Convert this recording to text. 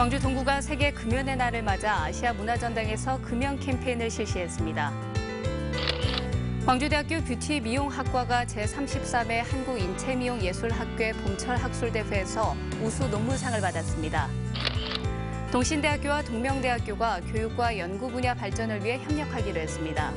광주 동구가 세계 금연의 날을 맞아 아시아 문화전당에서 금연 캠페인을 실시했습니다. 광주대학교 뷰티 미용학과가 제33회 한국인체미용예술학회 봄철학술대회에서 우수 논문상을 받았습니다. 동신대학교와 동명대학교가 교육과 연구 분야 발전을 위해 협력하기로 했습니다.